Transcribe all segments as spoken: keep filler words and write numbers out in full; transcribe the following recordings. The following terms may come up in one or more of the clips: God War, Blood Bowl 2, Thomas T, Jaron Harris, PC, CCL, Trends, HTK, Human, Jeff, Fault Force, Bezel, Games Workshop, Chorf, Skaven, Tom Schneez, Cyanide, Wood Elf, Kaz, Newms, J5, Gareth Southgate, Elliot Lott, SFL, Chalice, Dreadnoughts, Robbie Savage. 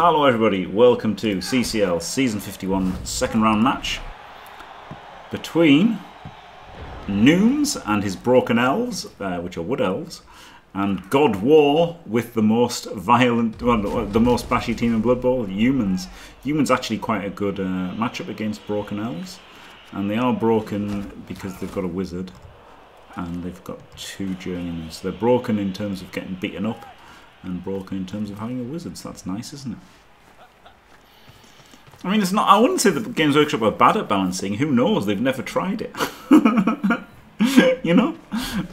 Hello everybody, welcome to C C L Season fifty-one second round match between Newms and his Broken Elves, uh, which are Wood Elves, and God War with the most violent, well, the most bashy team in Blood Bowl, Humans. Humans actually quite a good uh, matchup against Broken Elves, and they are broken because they've got a wizard and they've got two journeymen. So they're broken in terms of getting beaten up, and broken in terms of having a wizard, so that's nice, isn't it? I mean, it's not. I wouldn't say the Games Workshop are bad at balancing. Who knows? They've never tried it. You know?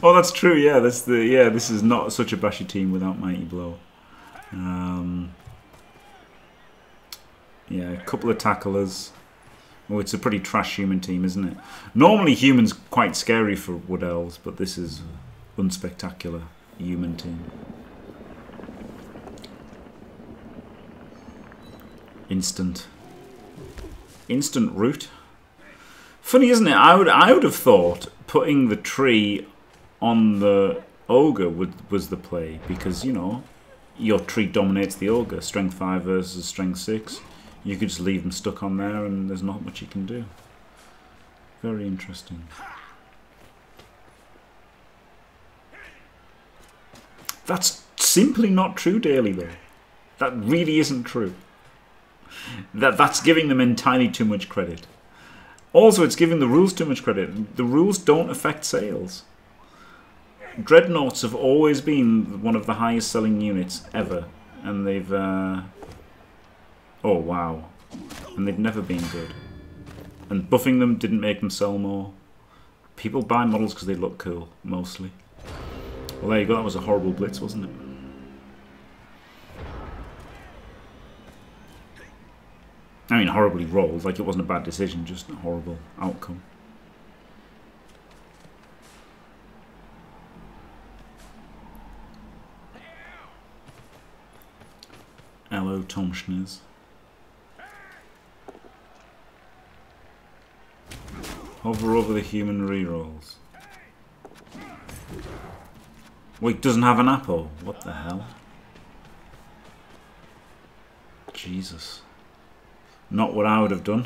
Oh, that's true. Yeah, that's the. Yeah, this is not such a bashy team without Mighty Blow. Um, yeah, a couple of tacklers. Oh, it's a pretty trash human team, isn't it? Normally, humans quite scary for Wood Elves, but this is unspectacular human team. Instant, instant root. Funny, isn't it? I would, I would have thought putting the tree on the ogre would was the play, because you know your tree dominates the ogre. Strength five versus strength six. You could just leave them stuck on there, and there's not much you can do. Very interesting. That's simply not true, Daily. Though that really isn't true. That that's giving them entirely too much credit. Also, it's giving the rules too much credit. The rules don't affect sales. Dreadnoughts have always been one of the highest selling units ever, and they've uh... oh wow, and they've never been good. And buffing them didn't make them sell more. People buy models because they look cool, mostly. Well, there you go. That was a horrible blitz, wasn't it? I mean, horribly rolled. Like, it wasn't a bad decision, just a horrible outcome. Hello, Tom Schneez. Hover over the human rerolls. Wait, doesn't have an apple. What the hell? Jesus. Not what I would have done.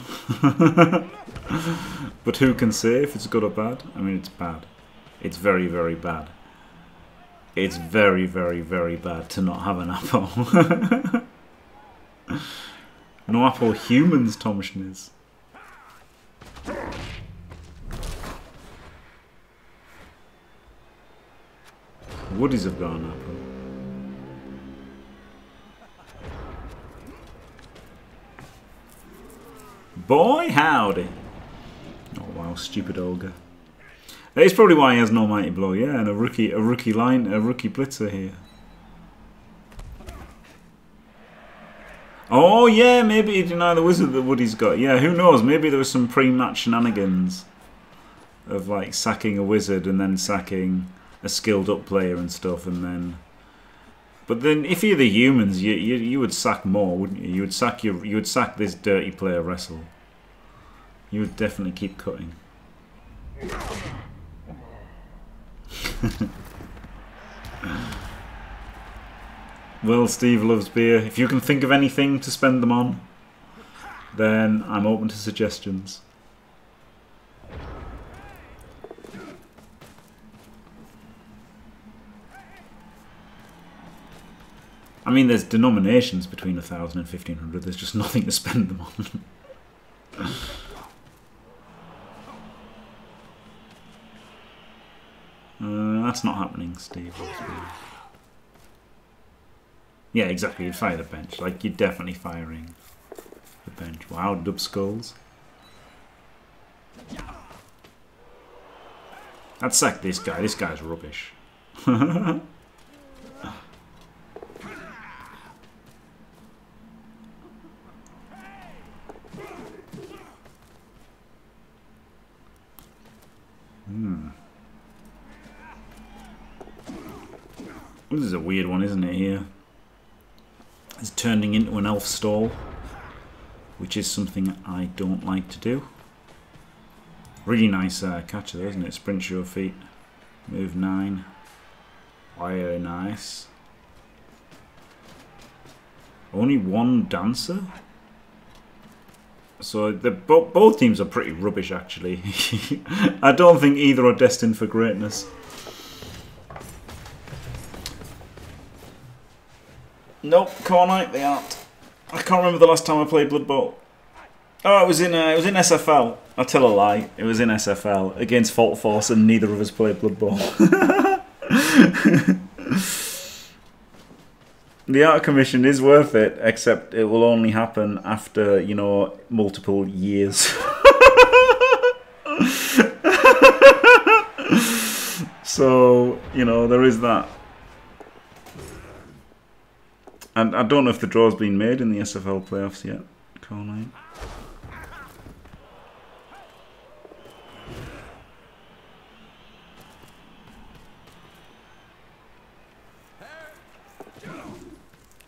But who can say if it's good or bad? I mean, it's bad. It's very, very bad. It's very, very, very bad to not have an apple. No apple humans, Tom Schneez. Woodies have got an apple. Boy, howdy. Oh, wow, stupid ogre. That is probably why he has no Mighty Blow, yeah, and a rookie, a rookie line, a rookie blitzer here. Oh, yeah, maybe he denied the wizard that Woody's got. Yeah, who knows, maybe there was some pre-match shenanigans of, like, sacking a wizard and then sacking a skilled-up player and stuff, and then... But then, if you're the humans, you you you would sack more, wouldn't you? You would sack your you would sack this dirty player wrestle. You would definitely keep cutting. Well, Steve loves beer. If you can think of anything to spend them on, then I'm open to suggestions. I mean, there's denominations between one thousand and fifteen hundred. There's just nothing to spend them on. uh, that's not happening, Steve. Yeah, exactly. You'd fire the bench. Like, you're definitely firing the bench. Wow, dub skulls. I'd sack this guy. This guy's rubbish. Hmm. This is a weird one, isn't it, here? It's turning into an elf stall, which is something I don't like to do. Really nice uh, catcher though, isn't it? Sprint your feet. Move nine. Wire, nice. Only one dancer? So the, bo both teams are pretty rubbish, actually. I don't think either are destined for greatness. Nope, Core Knight, they aren't. I can't remember the last time I played Blood Bowl. Oh, it was in uh, it was in S F L. I tell a lie. It was in S F L against Fault Force, and neither of us played Blood Bowl. The Art Commission is worth it, except it will only happen after, you know, multiple years. So, you know, there is that. And I don't know if the draw's been made in the S F L playoffs yet. Core Knight.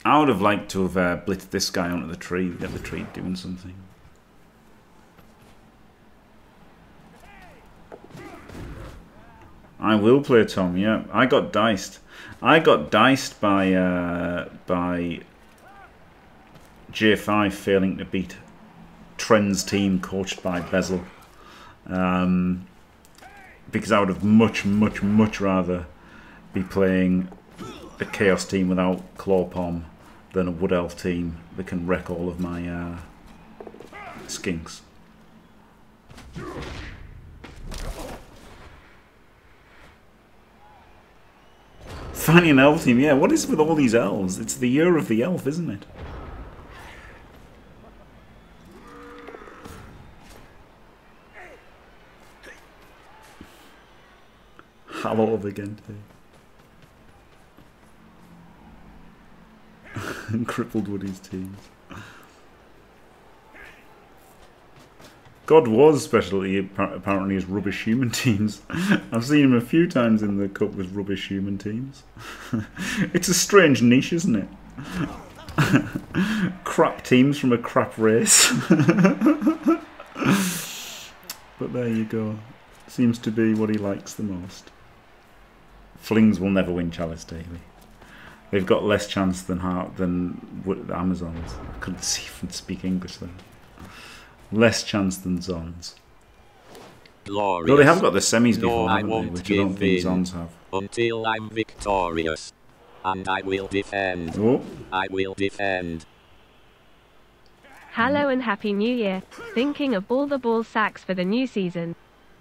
I would have liked to have uh, blitzed this guy onto the tree, the other tree doing something. I will play Tom, yeah. I got diced. I got diced by uh, by J five failing to beat Trends team coached by Bezel. Um, because I would have much, much, much rather be playing a Chaos team without Claw Pom than a Wood Elf team that can wreck all of my uh, skinks. Finding an elf team, yeah. What is with all these elves? It's the year of the elf, isn't it? Hello again, too. And crippled Woody's teams. God War's specialty apparently is rubbish human teams. I've seen him a few times in the cup with rubbish human teams. It's a strange niche, isn't it? Crap teams from a crap race. But there you go. Seems to be what he likes the most. Flings will never win Chalice Daily. They've got less chance than heart than the Amazons. I couldn't see if I'd speak English then. Less chance than Zons. Glorious. Though they have got the semis before, no, haven't they? Which I don't think Zons have. Until I'm victorious, and I will defend. Oh. I will defend. Hello and happy New Year. Thinking of all the ball sacks for the new season.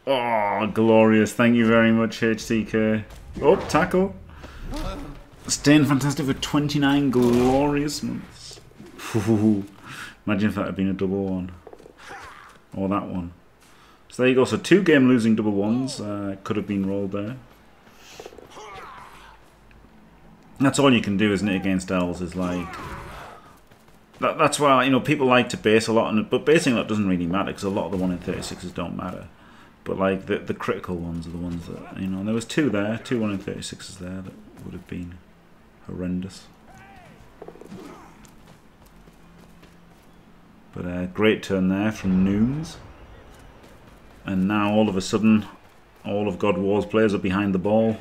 Oh, glorious! Thank you very much, H T K. Oh, tackle. Staying fantastic for twenty-nine glorious months. Ooh, imagine if that had been a double one. Or that one. So there you go. So two game losing double ones uh, could have been rolled there. That's all you can do, isn't it, against elves? Is like... That, that's why, you know, people like to base a lot. On, but basing a lot doesn't really matter because a lot of the one in thirty-sixes don't matter. But like the, the critical ones are the ones that, you know, and there was two there. Two one in thirty-sixes there that would have been horrendous. But a uh, great turn there from Newms. And now all of a sudden all of God War's players are behind the ball.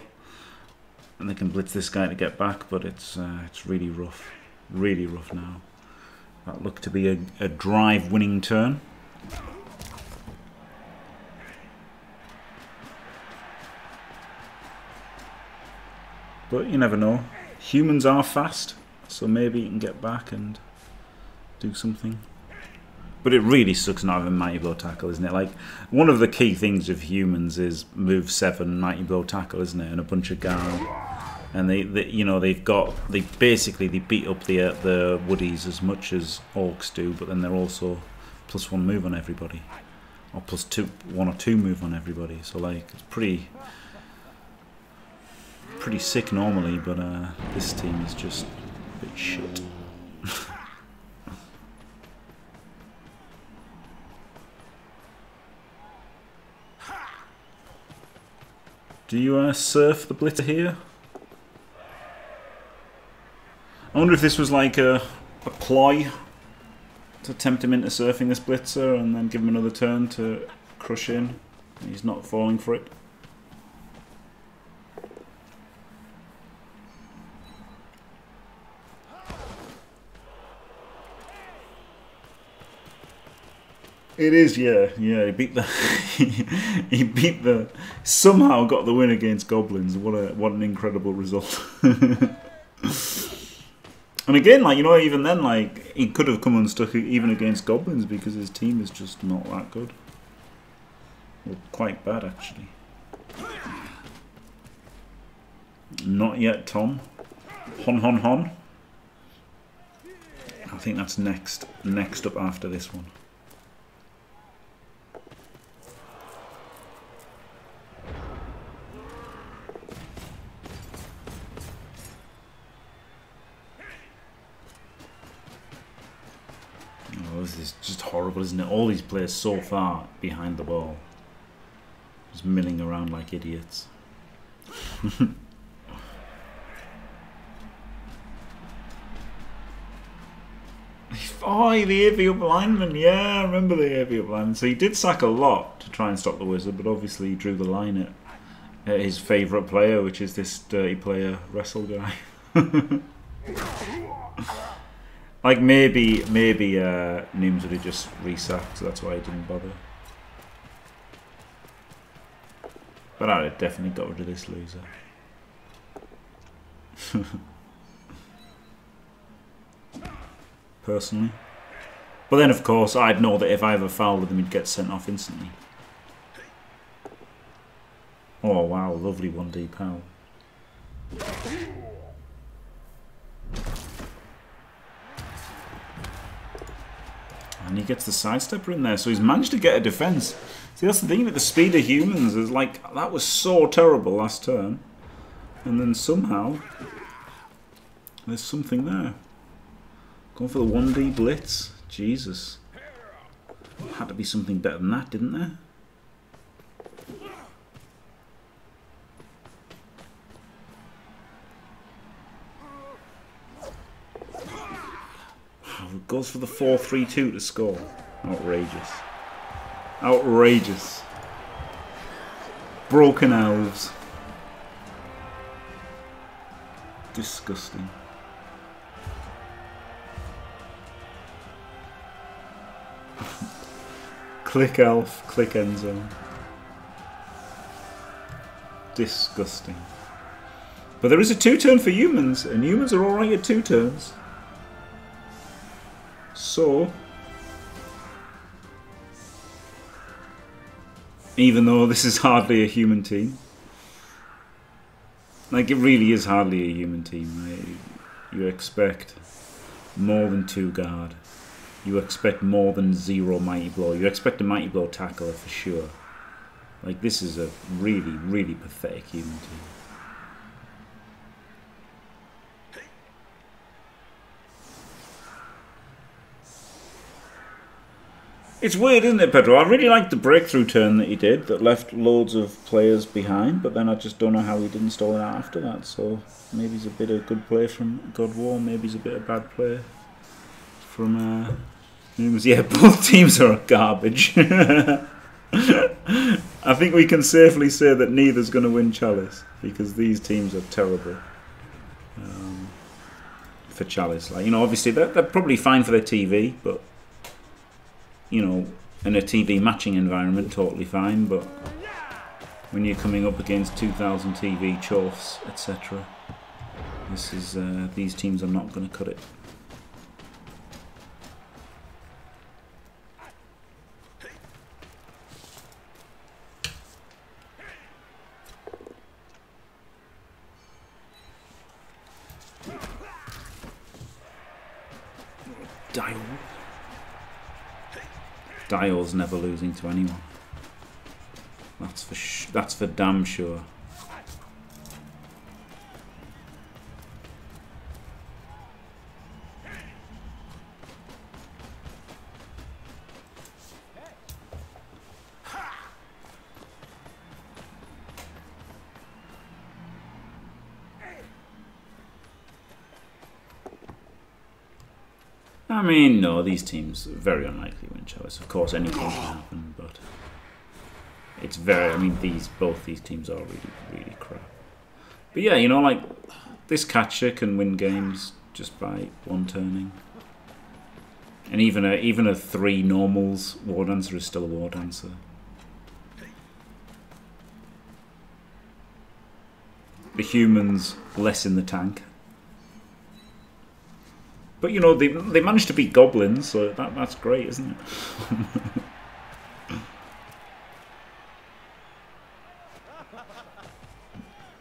And they can blitz this guy to get back, but it's uh, it's really rough. Really rough now. That looked to be a, a drive winning turn. But you never know. Humans are fast, so maybe you can get back and do something. But it really sucks not having Mighty Blow Tackle, isn't it? Like, one of the key things of humans is move seven, Mighty Blow Tackle, isn't it? And a bunch of guard. And they, they, you know, they've got, they basically, they beat up the uh, the woodies as much as orcs do, but then they're also plus one move on everybody. Or plus two, one or two move on everybody. So, like, it's pretty... pretty sick normally, but uh, this team is just a bit shit. Do you uh, surf the blitter here? I wonder if this was like a, a ploy to tempt him into surfing this blitzer and then give him another turn to crush in. He's not falling for it. It is, yeah, yeah. He beat the, he beat the, somehow got the win against goblins. What a, what an incredible result. And again, like, you know, even then, like, he could have come unstuck even against goblins because his team is just not that good. Well, quite bad actually. Not yet, Tom. Hon hon hon. I think that's next, next up after this one. Oh, this is just horrible, isn't it? All these players so far behind the ball. Just milling around like idiots. Oh, the heavy up lineman, yeah, I remember the heavy up lineman. So he did sack a lot to try and stop the wizard, but obviously he drew the line at, at his favourite player, which is this dirty player wrestle guy. Like, maybe, maybe uh, Newms would have just re-sacked, so that's why he didn't bother. But I'd have definitely got rid of this loser. Personally. But then, of course, I'd know that if I ever fouled with him, he'd get sent off instantly. Oh, wow, lovely one D pal. And he gets the sidestepper in there, so he's managed to get a defence. See, that's the thing about the speed of humans, is like, that was so terrible last turn. And then somehow, there's something there. Going for the one D blitz? Jesus. Had to be something better than that, didn't there? Oh, goes for the four three two to score. Outrageous. Outrageous. Broken elves. Disgusting. Click elf, click end zone. Disgusting. But there is a two turn for humans, and humans are alright at two turns. So, even though this is hardly a human team, like, it really is hardly a human team. You expect more than two guard. You expect more than zero mighty blow. You expect a mighty blow tackler for sure. Like, this is a really, really pathetic human team. It's weird, isn't it, Pedro? I really liked the breakthrough turn that he did that left loads of players behind, but then I just don't know how he didn't stall it out after that. So maybe it's a bit of good play from God War, maybe it's a bit of bad play from uh, Newms. Yeah, both teams are garbage. I think we can safely say that neither's going to win Chalice because these teams are terrible um, for Chalice. Like, you know, obviously they're, they're probably fine for their T V, but, you know, in a T V matching environment, totally fine. But when you're coming up against two thousand T V chorfs, et cetera, this is uh, these teams are not going to cut it. Dial's never losing to anyone. That's for sh that's for damn sure. I mean, no, these teams are very unlikely to win Chalice. Of course, anything can happen, but it's very, I mean, these both these teams are really, really crap. But yeah, you know, like, this catcher can win games just by one-turning. And even a even a three normals war dancer is still a war dancer. The humans less in the tank. But you know, they they managed to beat goblins, so that that's great, isn't it?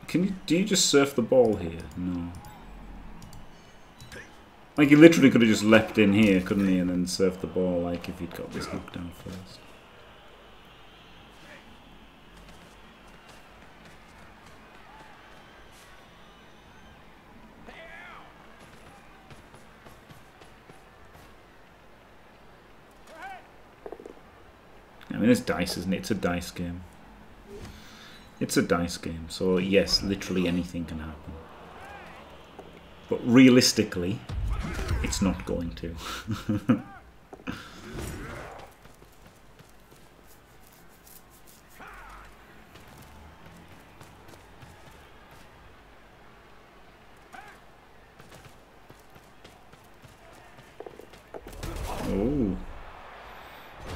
Can you do you just surf the ball here? No. Like, he literally could have just leapt in here, couldn't he, and then surfed the ball, like, if he'd got this knockdown first. I mean, it's dice, isn't it? It's a dice game. It's a dice game, so yes, literally anything can happen. But realistically, it's not going to. Oh.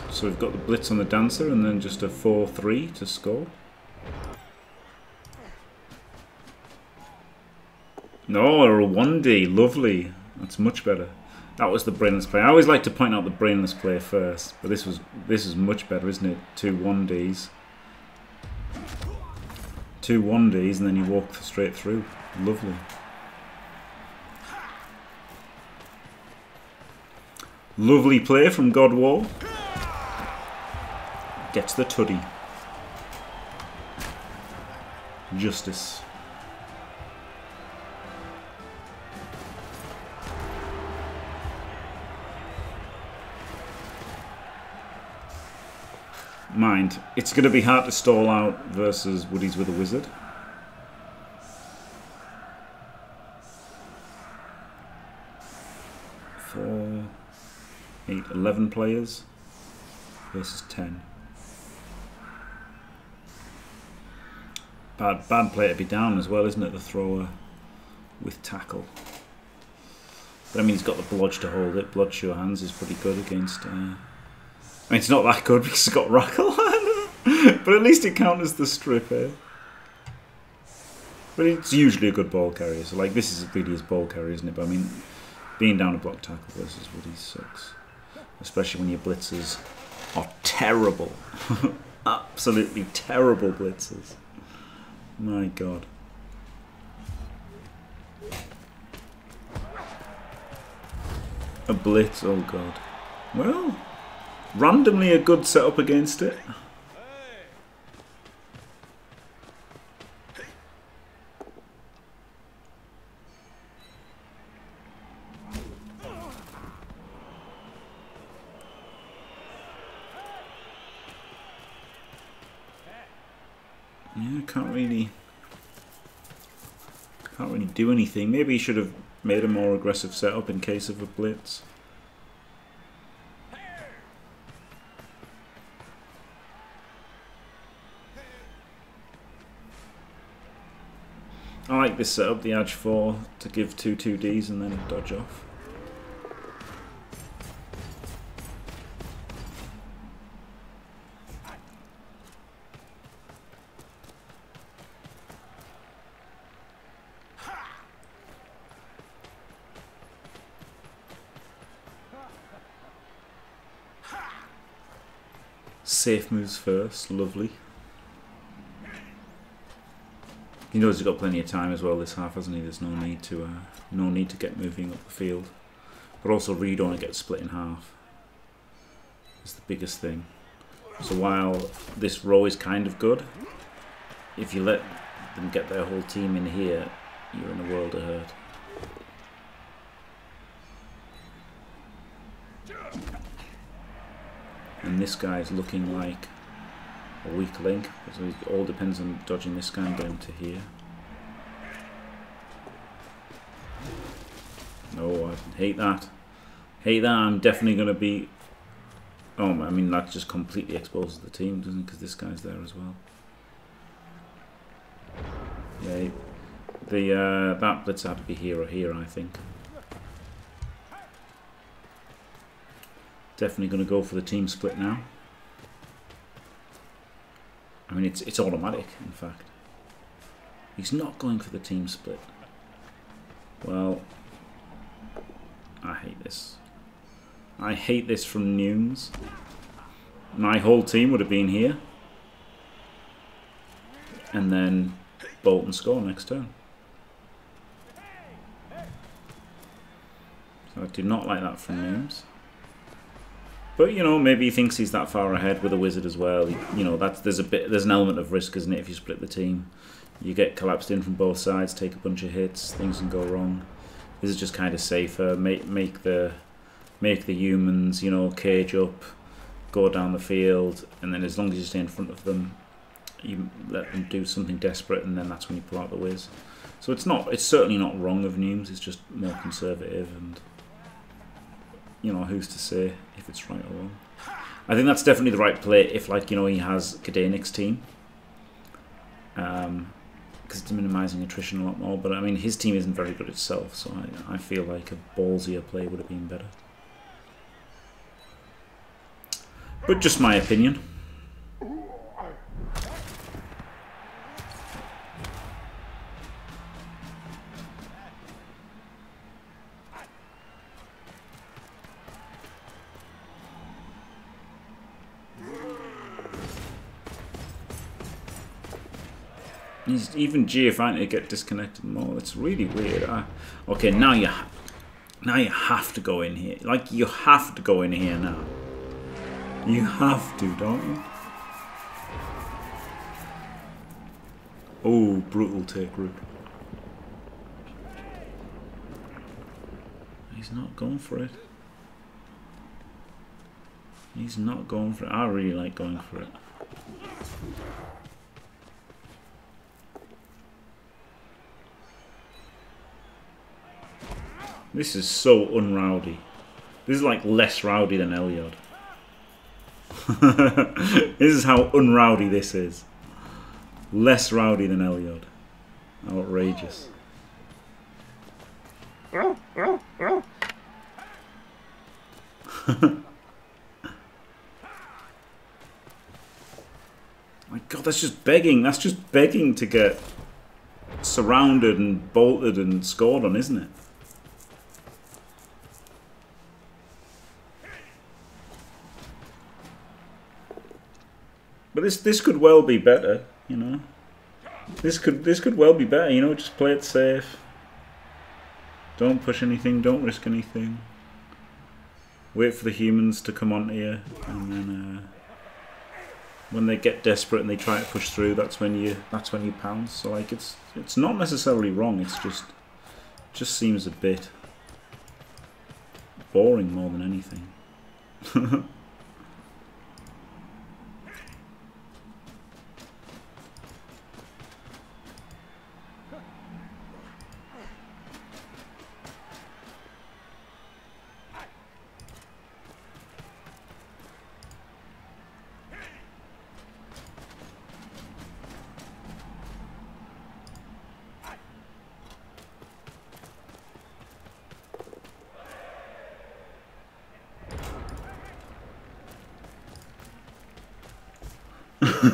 So we've got the blitz on the dancer and then just a four three to score. No, or a one D. Lovely. That's much better. That was the brainless play. I always like to point out the brainless play first, but this was this is much better, isn't it? Two one Ds. Two one Ds, and then you walk straight through. Lovely. Lovely play from God War. Gets the tuddy. Justice. Mind. It's going to be hard to stall out versus Woodies with a Wizard. Four, eight, eleven players versus ten. Bad, bad play to be down as well, isn't it? The thrower with tackle. But I mean, he's got the blodge to hold it. Blodge sure hands is pretty good against... Uh, I mean, it's not that good because it's got Rackle, but at least it counters the strip here. But it's usually a good ball carrier, so like this is really his ball carrier, isn't it? But I mean, being down a block tackle versus Woody sucks. Especially when your blitzers are terrible. Absolutely terrible blitzers. My god. A blitz, oh god. Well... randomly a good setup against it. Yeah, can't really, can't really do anything. Maybe he should have made a more aggressive setup in case of a blitz. I like this setup, the edge four, to give two two Ds and then dodge off. Safe moves first, lovely. He knows he's got plenty of time as well this half, hasn't he? There's no need to, uh, no need to get moving up the field. But also, really don't want to get split in half. It's the biggest thing. So while this row is kind of good, if you let them get their whole team in here, you're in a world of hurt. And this guy is looking like a weak link, so it all depends on dodging this guy and going to here. Oh, I hate that. Hate that, I'm definitely going to be... Oh, I mean, that just completely exposes the team, doesn't it? Because this guy's there as well. Yeah, the, uh, that blitz had to be here or here, I think. Definitely going to go for the team split now. I mean, it's it's automatic, in fact. He's not going for the team split. Well, I hate this. I hate this from Newms. My whole team would have been here. And then bolt and score next turn. So I do not like that from Newms. But you know, maybe he thinks he's that far ahead with a wizard as well. He, you know, that's there's a bit there's an element of risk, isn't it? If you split the team, you get collapsed in from both sides, take a bunch of hits, things can go wrong. This is just kind of safer. Make make the make the humans, you know, cage up, go down the field, and then as long as you stay in front of them, you let them do something desperate, and then that's when you pull out the whiz. So it's not it's certainly not wrong of Newms. It's just more conservative and. You know, who's to say if it's right or wrong? I think that's definitely the right play if, like, you know, he has Kadenik's team. Um, because it's minimising attrition a lot more. But, I mean, his team isn't very good itself, so I, I feel like a ballsier play would have been better. But just my opinion. He's even G F I to get disconnected more. It's really weird. I, okay, now you, now you have to go in here. Like, you have to go in here now. You have to, don't you? Oh, brutal take root. He's not going for it. He's not going for it. I really like going for it. This is so unrowdy. This is like less rowdy than Elliot. This is how unrowdy this is. Less rowdy than Elliot. Outrageous. My God, that's just begging. That's just begging to get surrounded and bolted and scored on, isn't it? But this this could well be better, you know. This could this could well be better, you know. Just play it safe. Don't push anything. Don't risk anything. Wait for the humans to come onto you, and then uh, when they get desperate and they try to push through, that's when you that's when you pounce. So like it's it's not necessarily wrong. It's just just seems a bit boring more than anything. Oh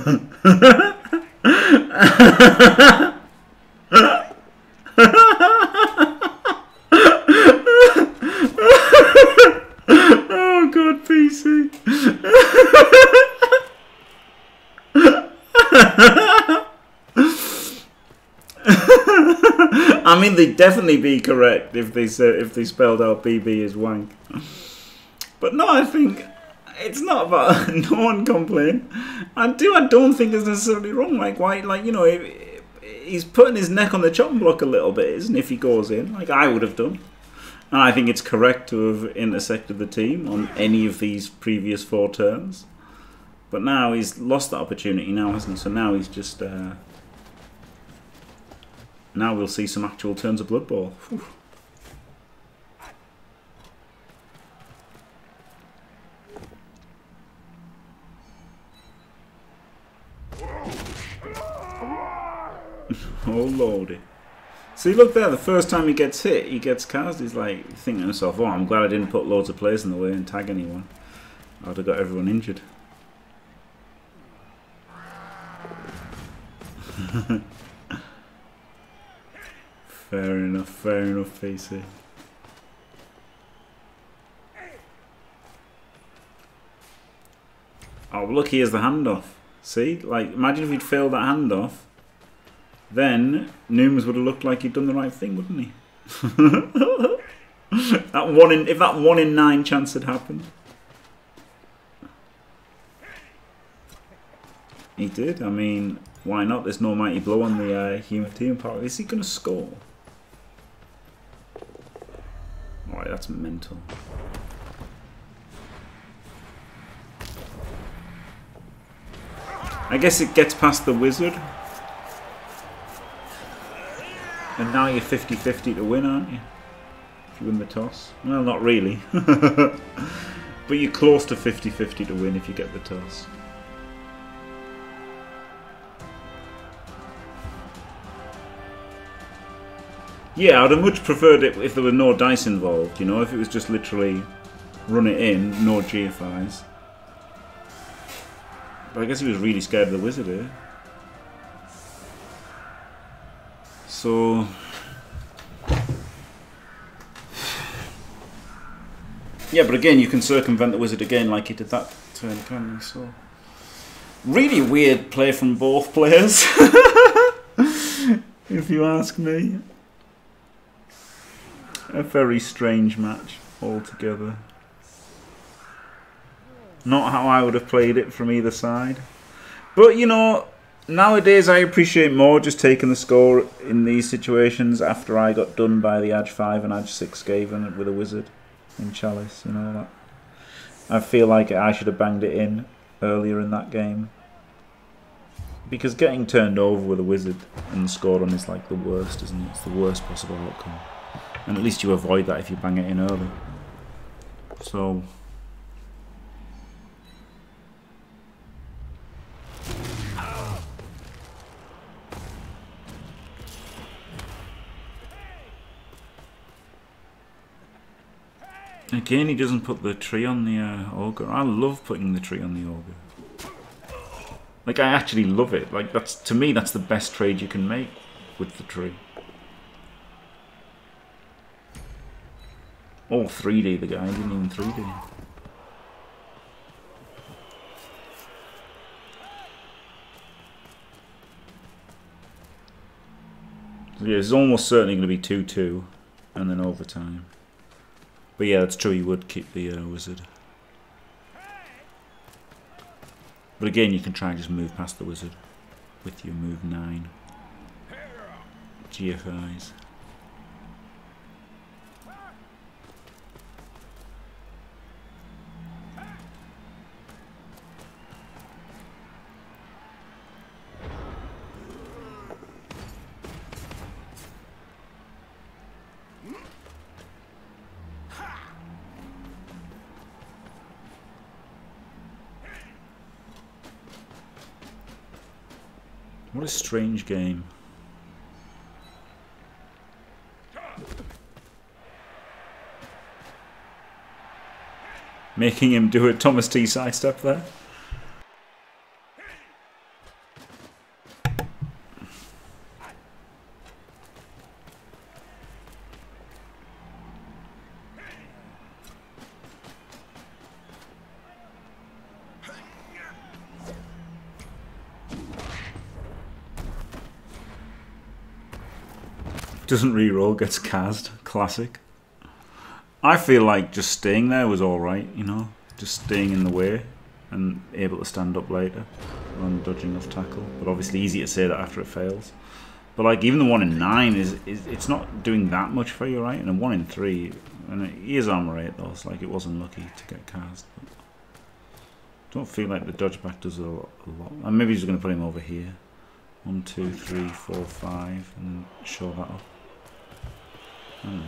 God, P C. I mean, they'd definitely be correct if they said, if they spelled out B B as wank. But no, I think it's not about no one complained. I do. I don't think it's necessarily wrong. Like, why? Like, you know, if, if he's putting his neck on the chopping block a little bit, isn't he, if he goes in, like I would have done. And I think it's correct to have intersected the team on any of these previous four turns. But now he's lost that opportunity now, hasn't he? So now he's just... Uh, now we'll see some actual turns of Blood Bowl. Whew. Oh lordy. See, look there, the first time he gets hit, he gets Kaz. He's like thinking to himself, oh, I'm glad I didn't put loads of players in the way and tag anyone. I'd have got everyone injured. Fair enough, fair enough, P C. Oh, look, here's the handoff. See? Like, imagine if he'd failed that handoff. Then, Newms would have looked like he'd done the right thing, wouldn't he? That one in, if that one in nine chance had happened. He did. I mean, why not? There's no mighty blow on the uh, human team part. Is he going to score? Alright, that's mental. I guess it gets past the wizard. And now you're fifty fifty to win, aren't you? If you win the toss. Well, not really. But you're close to fifty fifty to win if you get the toss. Yeah, I'd have much preferred it if there were no dice involved, you know, if it was just literally run it in, no J fives. But I guess he was really scared of the wizard here. So... yeah, but again, you can circumvent the wizard again like he did that turn, can't you? So... really weird play from both players, if you ask me. A very strange match altogether. Not how I would have played it from either side. But, you know, nowadays I appreciate more just taking the score in these situations after I got done by the A G five and A G six Skaven with a wizard in Chalice and all that. I feel like I should have banged it in earlier in that game. Because getting turned over with a wizard and scored on is like the worst, isn't it? It's the worst possible outcome. And at least you avoid that if you bang it in early. So... again, he doesn't put the tree on the uh, ogre. I love putting the tree on the ogre. Like, I actually love it. Like, that's, to me, that's the best trade you can make with the tree. Oh, three D the guy, he didn't even three D. So yeah, it's almost certainly going to be two two and then overtime. But yeah, that's true, you would keep the uh, wizard. But again, you can try and just move past the wizard with your move nine. G F Is. What a strange game. Making him do a Thomas T sidestep there. Doesn't reroll, gets Kaz'd. Classic. I feel like just staying there was alright, you know? Just staying in the way and able to stand up later and dodging off tackle. But obviously easy to say that after it fails. But like even the one in nine is, is it's not doing that much for you, right? And a one in three, and he is armor eight though, so like it wasn't lucky to get Kaz'd. But don't feel like the dodge back does a lot. A lot. And maybe he's just gonna put him over here. One, two, three, four, five, and show that up. I don't know.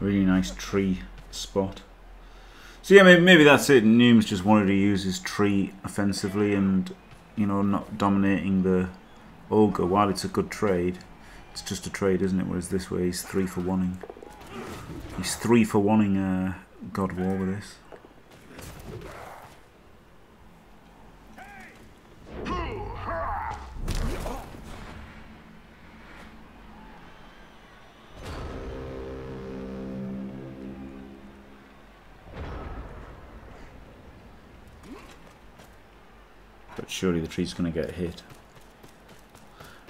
Really nice tree spot. So yeah, maybe, maybe that's it. Newms just wanted to use his tree offensively and, you know, not dominating the ogre. While it's a good trade, It's just a trade, isn't it? Whereas this way, he's three for one-ing. He's three for one-ing uh, God War with this. But surely the tree's going to get hit.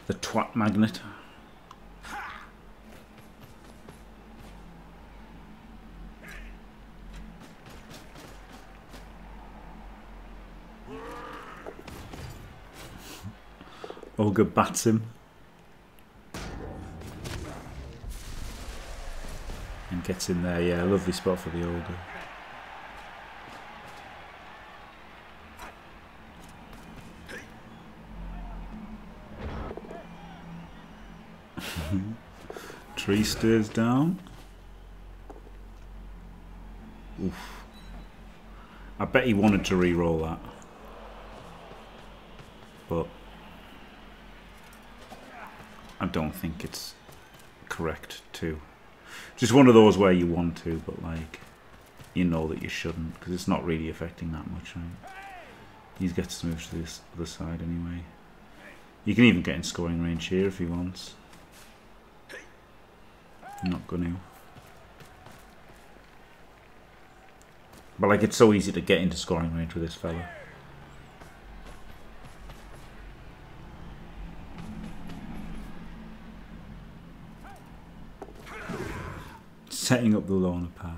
The twat magnet. Olga bats him. And gets in there, yeah, lovely spot for the Olga. Tree stares down. Oof. I bet he wanted to re-roll that. But I don't think it's correct to. Just one of those where you want to, but like you know that you shouldn't, because it's not really affecting that much, right? He gets to move to this other side anyway. You can even get in scoring range here if he wants. Not gonna. But like, it's so easy to get into scoring range with this fella. Setting up the loner pass.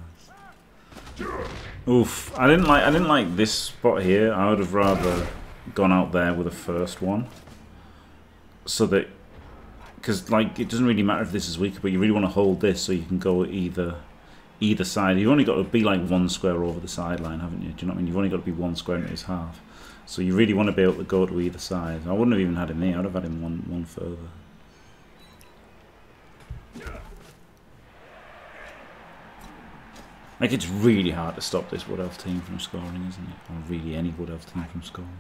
Oof! I didn't like. I didn't like this spot here. I would have rather gone out there with a first one, so that. Because like it doesn't really matter if this is weaker, but you really want to hold this so you can go either either side. You've only got to be like one square over the sideline, haven't you? Do you know what I mean? You've only got to be one square into his half. So you really want to be able to go to either side. I wouldn't have even had him here, I'd have had him one one further. Like it's really hard to stop this Wood Elf team from scoring, isn't it? Or really any Wood Elf team from scoring.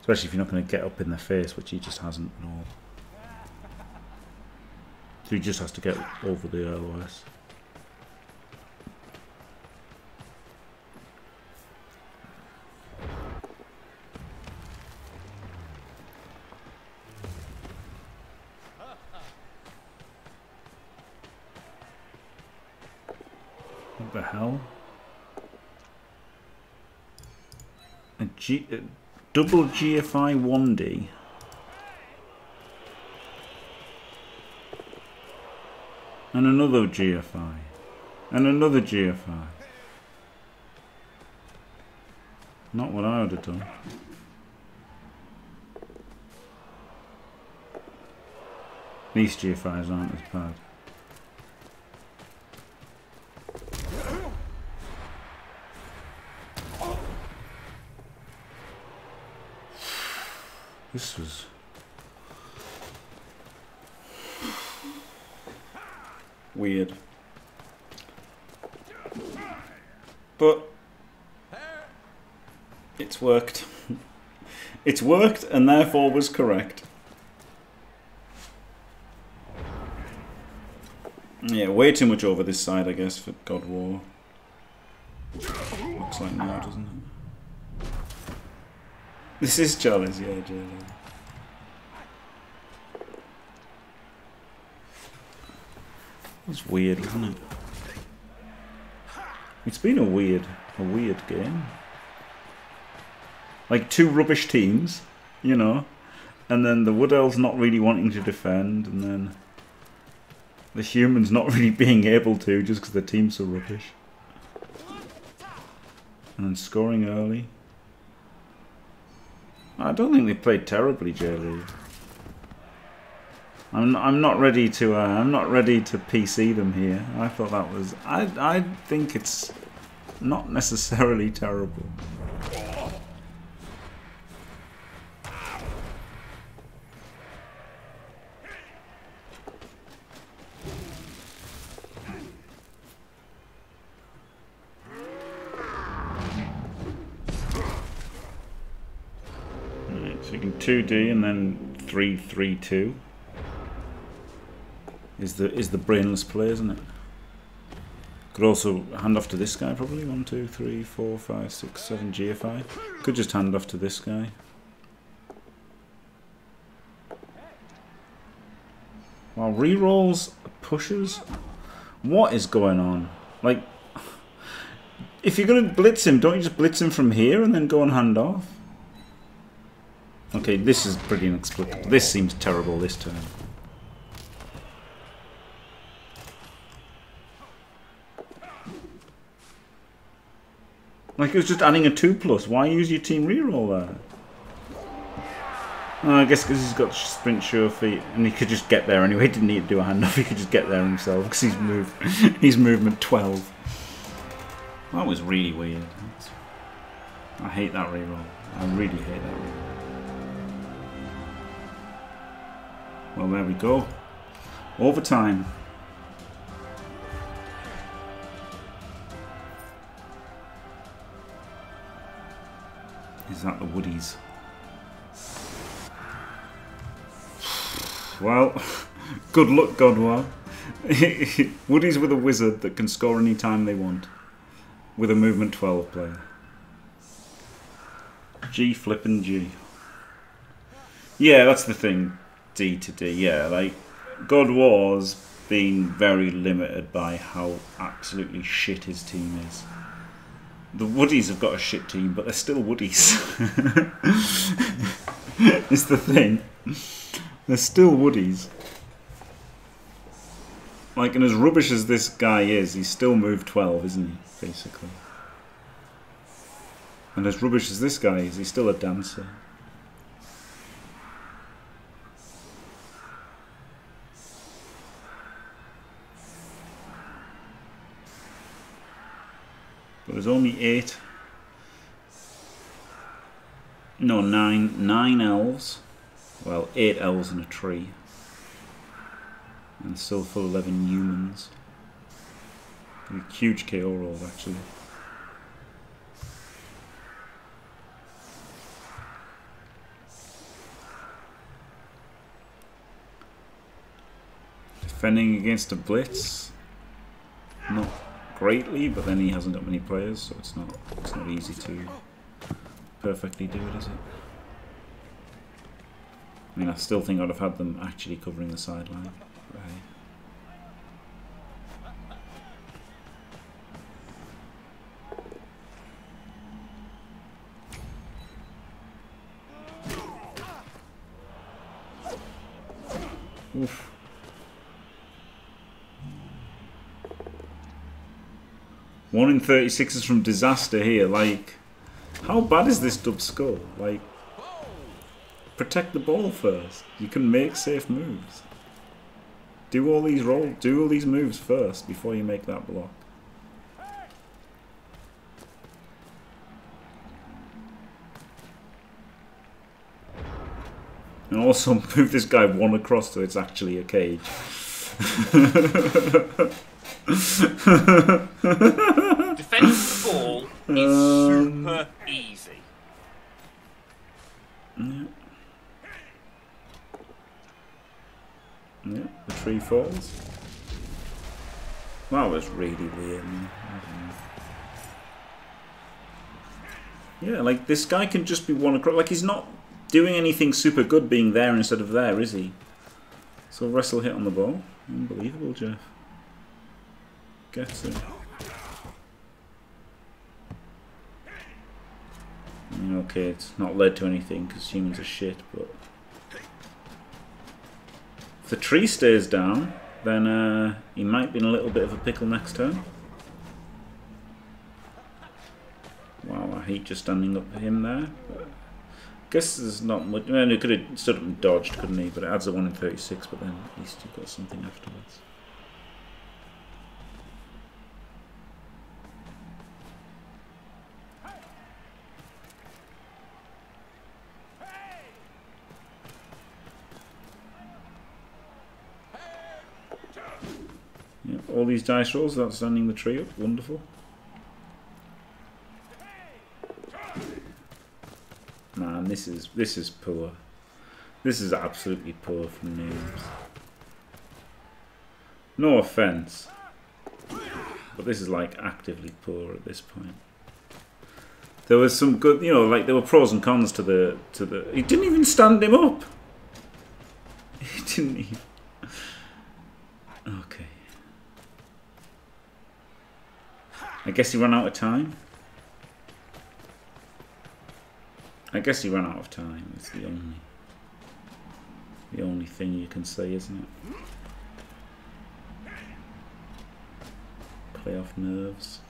Especially if you're not going to get up in their face, which he just hasn't at all. So he just has to get over the L O S. What the hell? A G, a double G F I one D. And another G F I. And another G F I. Not what I would have done. These G F Is aren't as bad. This was... weird. But it's worked. It's worked and therefore was correct. Yeah, way too much over this side, I guess, for God War. Looks like now, doesn't it? This is Chalice, yeah, Chalice. It's weird, isn't it? It's been a weird, a weird game. Like two rubbish teams, you know, and then the Wood Elves not really wanting to defend, and then the humans not really being able to just because the team's so rubbish. And then scoring early. I don't think they played terribly, J L E. I'm I'm not ready to uh, I'm not ready to P C them here. I thought that was I I think it's not necessarily terrible. All right, so you can two D and then three three two. is the is the brainless play, isn't it? Could also hand off to this guy probably. One, two, three, four, five, six, seven, G F I. Could just hand off to this guy. Wow, rerolls pushes? What is going on? Like, if you're gonna blitz him, don't you just blitz him from here and then go and hand off? Okay, this is pretty inexplicable. This seems terrible this turn. Like, it was just adding a two plus. Why use your team reroll there? Oh, I guess because he's got sprint sure feet. And he could just get there anyway. He didn't need to do a handoff. He could just get there himself because he's moved. He's movement twelve. That was really weird. That's, I hate that reroll. I really hate that reroll. Well, there we go. Overtime. Is that the Woodies? Well, good luck, God War. Woodies with a wizard that can score any time they want. With a movement twelve player. G flippin' G. Yeah, that's the thing. D to D, yeah. Like, God War's been very limited by how absolutely shit his team is. The Woodies have got a shit team, but they're still Woodies. It's the thing. They're still Woodies. Like, and as rubbish as this guy is, he's still moved twelve, isn't he? Basically. And as rubbish as this guy is, he's still a dancer. But there's only eight. No, nine. Nine elves. Well, eight elves and a tree. And still full eleven humans. A huge K O roll, actually. Defending against a blitz. Not greatly, but then he hasn't got many players, so it's not it's not easy to perfectly do it, is it? I mean, I still think I'd have had them actually covering the sideline. Right. Oof. One in thirty-six is from disaster here. Like, how bad is this dub score? Like, protect the ball first. You can make safe moves. Do all these roll. Do all these moves first before you make that block. And also move this guy one across so it's actually a cage. Defending the ball is um, super easy. Yeah. Yeah, the tree falls. That was really weird. Yeah, like, this guy can just be one across. Like, he's not doing anything super good being there instead of there, is he? So wrestle hit on the ball. Unbelievable, Jeff. Gets it. Okay, it's not led to anything because humans are shit, but if the tree stays down, then uh, he might be in a little bit of a pickle next turn. Wow, I hate just standing up for him there. But I guess there's not much. I mean, he could have stood up and dodged, couldn't he? But it adds a one in thirty-six, but then at least you've got something afterwards. All these dice rolls without standing the tree up, wonderful. Man, this is this is poor. This is absolutely poor from Newms. No offense, but this is like actively poor at this point. There was some good, you know, like there were pros and cons to the, to the, he didn't even stand him up. He didn't even. Okay. I guess he ran out of time. I guess he ran out of time. It's the only, the only thing you can say, isn't it? Play off nerves.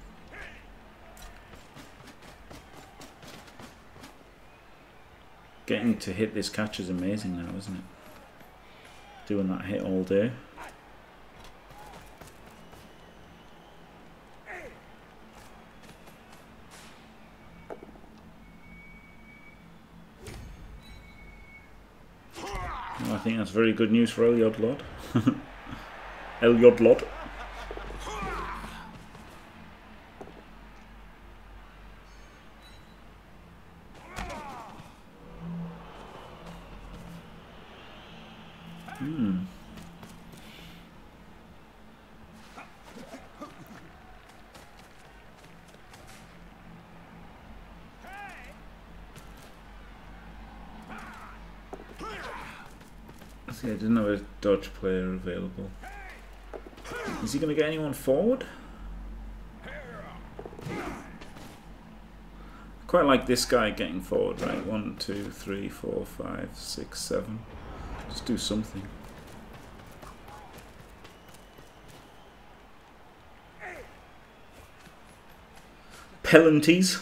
Getting to hit this catch is amazing now, isn't it? Doing that hit all day. Well, I think that's very good news for Elliot Lott. Elliot Lott. Dodge player available. Is he going to get anyone forward? I quite like this guy getting forward, right? One, two, three, four, five, six, seven. Just do something. Penalties.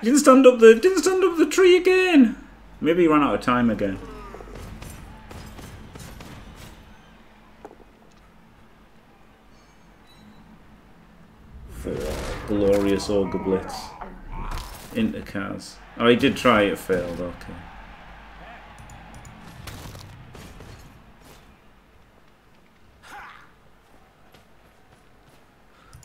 He didn't stand up the didn't stand up the tree again. Maybe he ran out of time again. Glorious Ogre Blitz into Kaz. Oh, he did try, it failed, okay.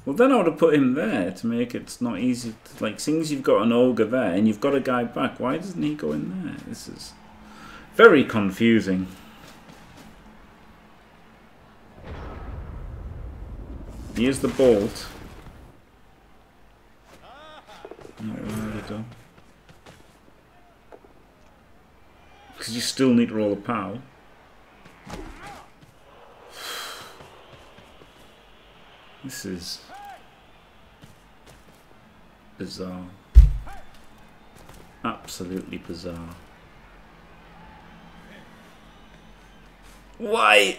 Well, then I would have put him there to make it not easy. To, like, seeing as you've got an Ogre there and you've got a guy back, why doesn't he go in there? This is very confusing. Here's the bolt. Because you still need to roll a power. This is bizarre. Absolutely bizarre. Why?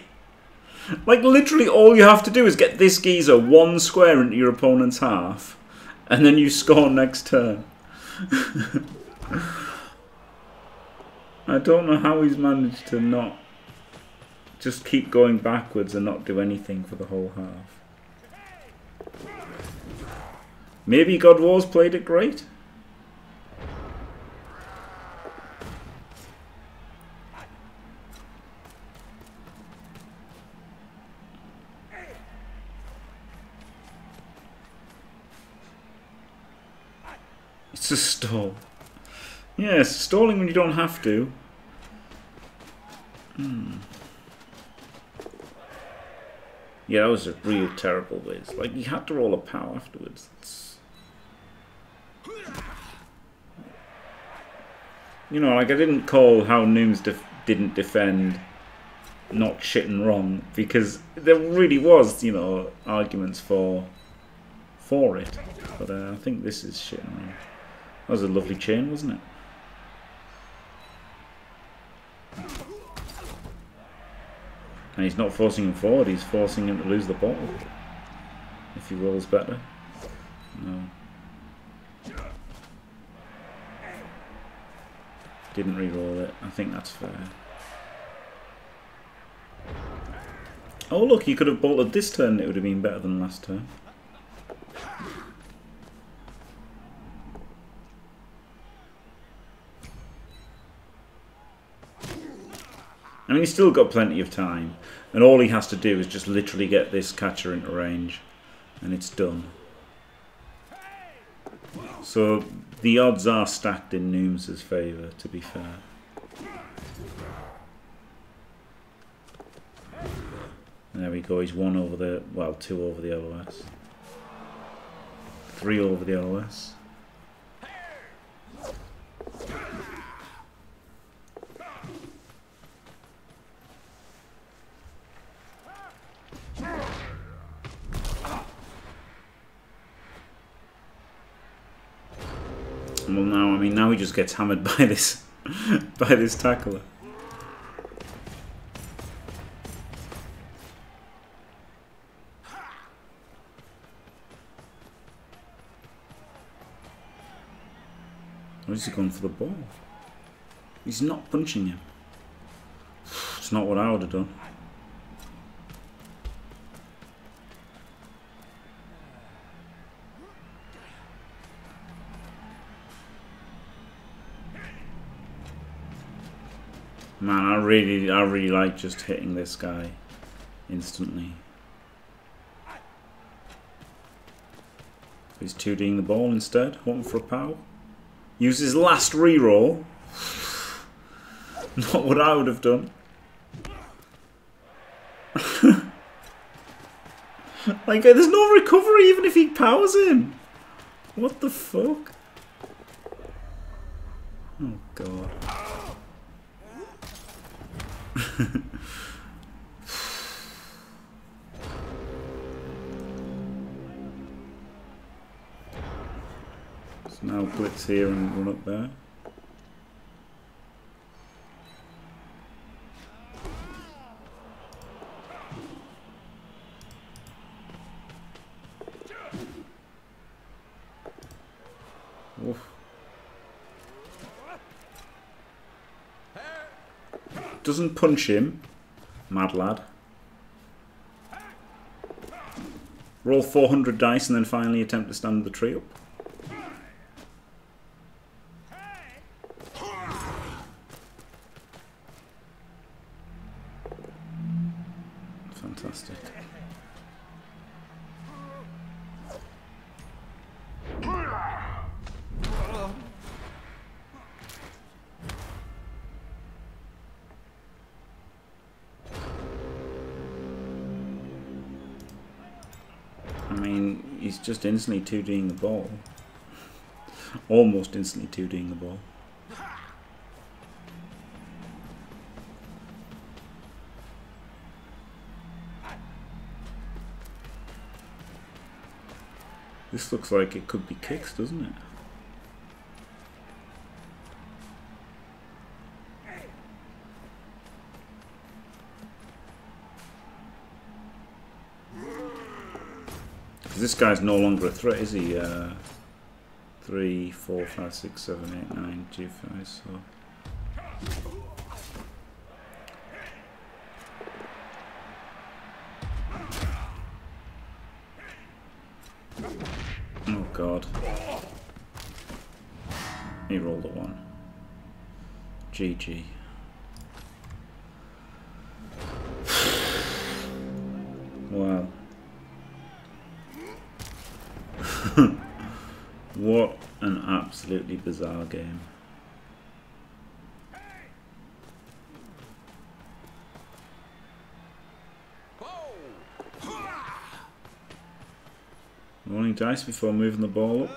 Like, literally all you have to do is get this geezer one square into your opponent's half. And then you score next turn. I don't know how he's managed to not just keep going backwards and not do anything for the whole half. Maybe God War's played it great? It's a stall. Yes, yeah, stalling when you don't have to. Hmm. Yeah, that was a real terrible whiz. Like, you had to roll a power afterwards. It's... You know, like, I didn't call how Newms def didn't defend not shit and wrong, because there really was, you know, arguments for for it. But uh, I think this is shit and wrong. That was a lovely chain, wasn't it? And he's not forcing him forward, he's forcing him to lose the ball. If he rolls better. No. Didn't re-roll it. I think that's fair. Oh look, he could have bolted this turn, it would have been better than last turn. I mean, he's still got plenty of time, and all he has to do is just literally get this catcher into range, and it's done. So the odds are stacked in Newms' favour, to be fair. There There we go, he's one over the, well, two over the L O S. Three over the L O S. Well, now, I mean, now he just gets hammered by this, by this tackler. Where's he going for the ball? He's not punching him. It's not what I would have done. Man, I really, I really like just hitting this guy instantly. He's two D-ing the ball instead, hoping for a power. Use his last reroll. Not what I would have done. Like, there's no recovery even if he powers him. What the fuck? Oh god. So now blitz here and run up there. Oof. Doesn't punch him. Mad lad. Roll four hundred dice and then finally attempt to stand the tree up. Fantastic. Just instantly two D-ing the ball. Almost instantly two D-ing the ball. This looks like it could be kicks, doesn't it? This guy's no longer a threat, is he? Uh, three, four, five, six, seven, eight, nine, G five. So oh god, he rolled a one. G G. Wow. What an absolutely bizarre game. Rolling dice before moving the ball up.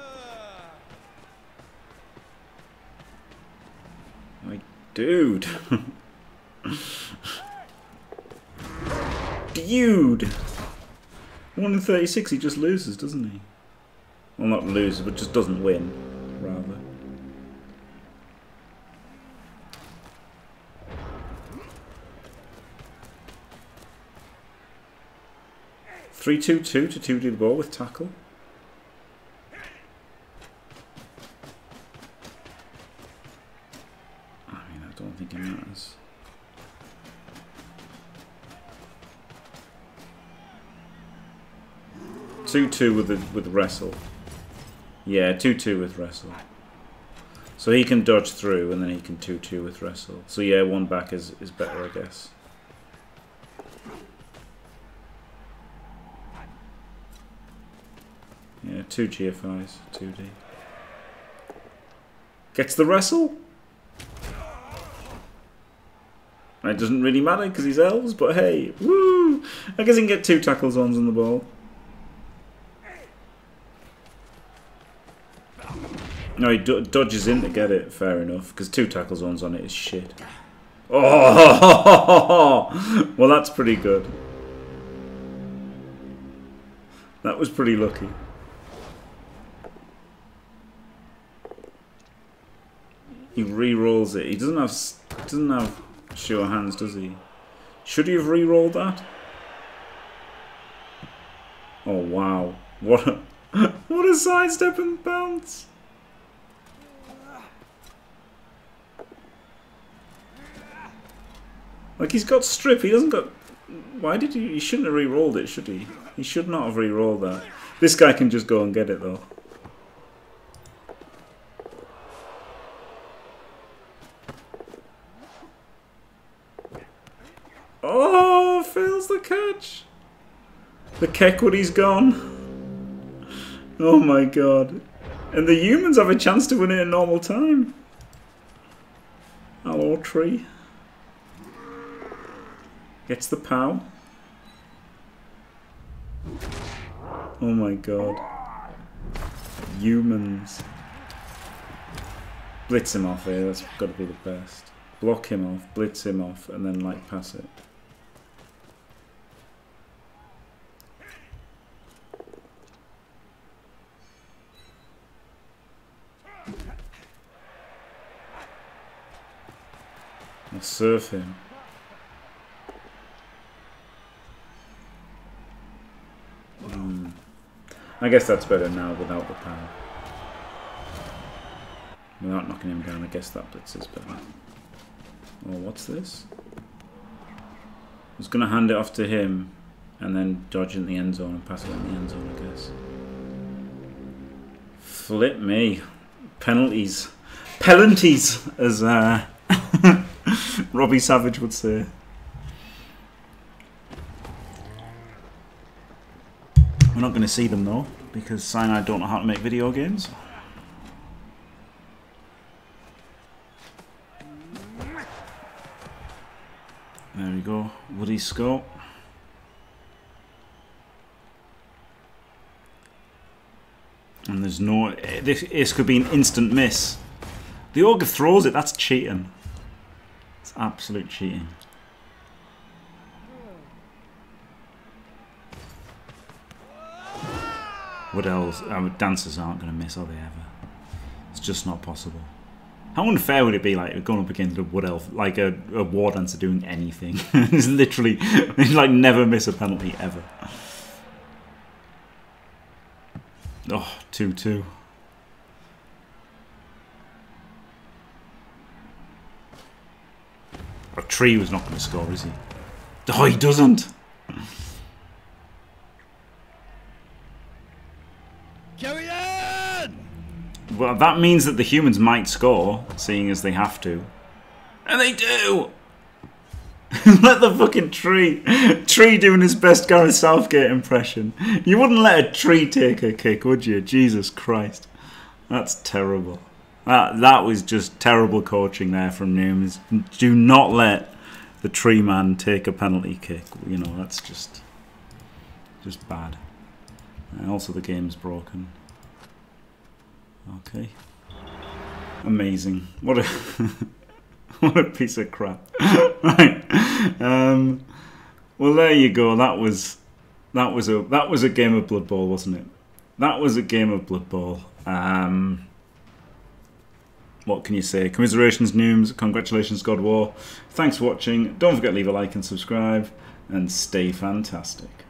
My dude. Dude. one in thirty-six, he just loses, doesn't he? Well, not loses, but just doesn't win, rather. three two two to two D the ball with tackle. I mean, I don't think it matters. two two with the, with the wrestle. Yeah, two two with wrestle. So he can dodge through and then he can two two with wrestle. So yeah, one back is, is better, I guess. Yeah, two G F Is, two D. Gets the wrestle? And it doesn't really matter because he's elves, but hey, woo! I guess he can get two tackle zones on the ball. No, he do dodges in to get it, fair enough, because two tackle zones on it is shit. Oh! Well, that's pretty good. That was pretty lucky. He re-rolls it. He doesn't have doesn't have sure hands, does he? Should he have re-rolled that? Oh wow! What a what a sidestep and bounce! Like he's got strip. He doesn't got. Why did he? He shouldn't have re-rolled it, should he? He should not have re-rolled that. This guy can just go and get it though. Oh, fails the catch. The Kekwoodie's gone. Oh my god. And the humans have a chance to win it in normal time. Hello, tree. Gets the pow. Oh my god. Humans. Blitz him off here, that's gotta be the best. Block him off, blitz him off, and then like pass it. I'll surf him. Mm. I guess that's better now without the power. Without knocking him down, I guess that blitz is better. Oh, what's this? I was going to hand it off to him and then dodge in the end zone and pass it in the end zone, I guess. Flip me. Penalties. Penalties, as... Uh, Robbie Savage would say. We're not going to see them though, because Cyanide don't know how to make video games. There we go, Woody scope. And there's no... This, this could be an instant miss. The Ogre throws it, that's cheating. It's absolute cheating. Wood Elves, um, dancers aren't going to miss, are they ever? It's just not possible. How unfair would it be, like, going up against a Wood Elf, like a, a war dancer doing anything? It's literally, like, never miss a penalty, ever. Oh, two two. A tree was not going to score, is he? Oh, he doesn't! Carry on! Well, that means that the humans might score, seeing as they have to. And they do! Let the fucking tree... Tree doing his best Gareth Southgate impression. You wouldn't let a tree take a kick, would you? Jesus Christ. That's terrible. That, that was just terrible coaching there from Newms. Do not let the tree man take a penalty kick. You know, that's just... Just bad. And also the game's broken. Okay. Amazing. What a what a piece of crap. Right. Um well there you go. That was that was a that was a game of Blood Bowl, wasn't it? That was a game of Blood Bowl. Um What can you say? Commiserations Newms, congratulations God War. Thanks for watching. Don't forget to leave a like and subscribe and stay fantastic.